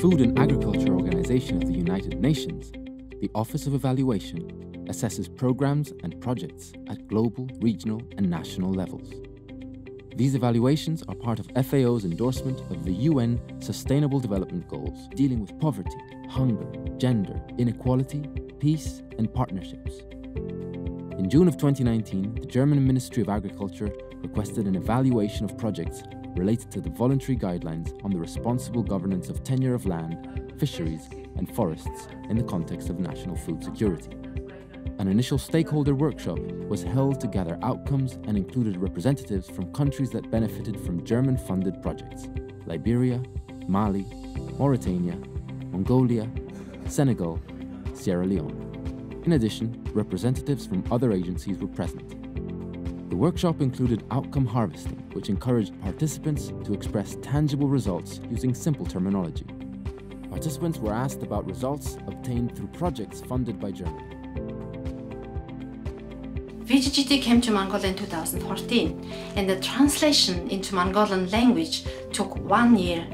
Food and Agriculture Organization of the United Nations, the Office of Evaluation assesses programs and projects at global, regional, and national levels. These evaluations are part of FAO's endorsement of the UN Sustainable Development Goals, dealing with poverty, hunger, gender, inequality, peace, and partnerships. In June of 2019, the German Ministry of Agriculture requested an evaluation of projects related to the voluntary guidelines on the responsible governance of tenure of land, fisheries, and forests in the context of national food security. An initial stakeholder workshop was held to gather outcomes and included representatives from countries that benefited from German-funded projects: Liberia, Mali, Mauritania, Mongolia, Senegal, Sierra Leone. In addition, representatives from other agencies were present. The workshop included outcome harvesting, which encouraged participants to express tangible results using simple terminology. Participants were asked about results obtained through projects funded by Germany. VGGT came to Mongolia in 2014, and the translation into Mongolian language took 1 year.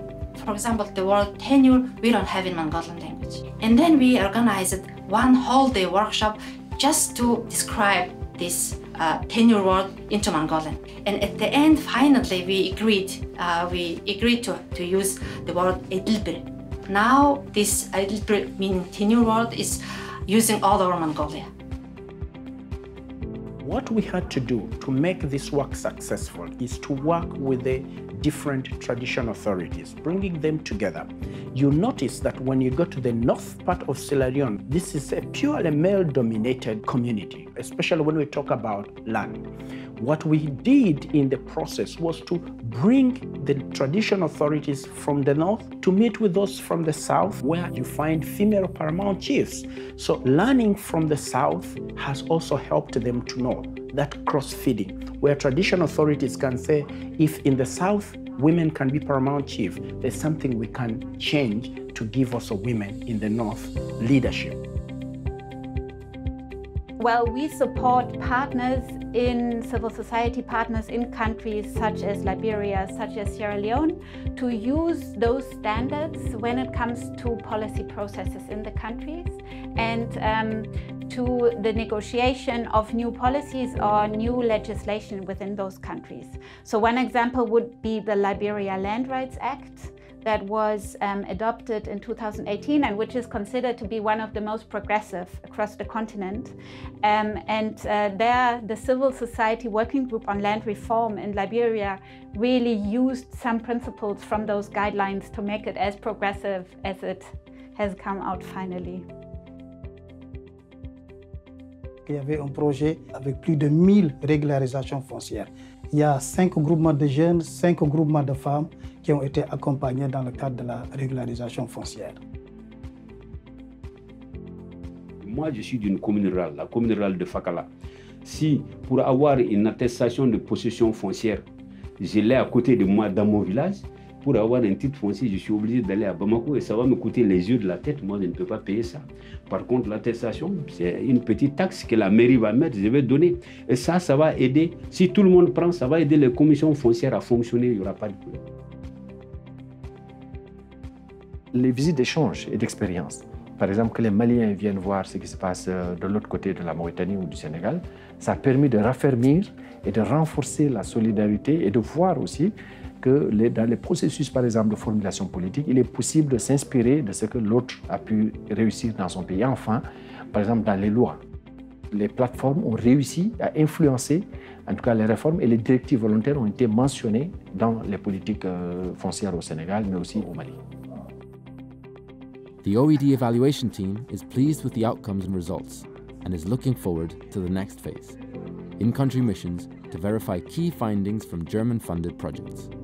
For example, the word tenure we don't have in Mongolian language. And then we organized one whole day workshop just to describe this tenure word into Mongolian. And at the end, finally, we agreed to use the word Edilbr. Now, this Edilbr meaning tenure word is using all over Mongolia. What we had to do to make this work successful is to work with the different traditional authorities, bringing them together. You notice that when you go to the north part of Sierra Leone, this is a purely male-dominated community, especially when we talk about land. What we did in the process was to bring the traditional authorities from the north to meet with those from the south, where you find female paramount chiefs. So learning from the south has also helped them to know that cross-feeding, where traditional authorities can say, if in the south women can be paramount chief, there's something we can change to give also women in the north leadership. Well, we support partners in civil society, partners in countries such as Liberia, such as Sierra Leone, to use those standards when it comes to policy processes in the countries and to the negotiation of new policies or new legislation within those countries. So one example would be the Liberia Land Rights Act, that was adopted in 2018 and which is considered to be one of the most progressive across the continent. There, the Civil Society Working Group on Land Reform in Liberia really used some principles from those guidelines to make it as progressive as it has come out finally. Il y avait un projet avec plus de 1000 régularisations foncières. Il y a 5 groupements de jeunes, 5 groupements de femmes qui ont été accompagnés dans le cadre de la régularisation foncière. Moi, je suis d'une commune rurale, la commune rurale de Fakala. Si, pour avoir une attestation de possession foncière, je l'ai à côté de moi dans mon village, pour avoir un titre foncier, je suis obligé d'aller à Bamako et ça va me coûter les yeux de la tête. Moi, je ne peux pas payer ça. Par contre, l'attestation, c'est une petite taxe que la mairie va mettre, je vais donner. Et ça, ça va aider. Si tout le monde prend, ça va aider les commissions foncières à fonctionner. Il n'y aura pas de problème. Les visites d'échange et d'expérience. Par exemple, que les Maliens viennent voir ce qui se passe de l'autre côté de la Mauritanie ou du Sénégal, ça a permis de raffermir et de renforcer la solidarité et de voir aussi que dans les processus, par exemple, de formulation politique, il est possible de s'inspirer de ce que l'autre a pu réussir dans son pays. Enfin, par exemple, dans les lois, les plateformes ont réussi à influencer, en tout cas les réformes et les directives volontaires ont été mentionnées dans les politiques foncières au Sénégal, mais aussi au Mali. The OED evaluation team is pleased with the outcomes and results and is looking forward to the next phase, in-country missions to verify key findings from German-funded projects.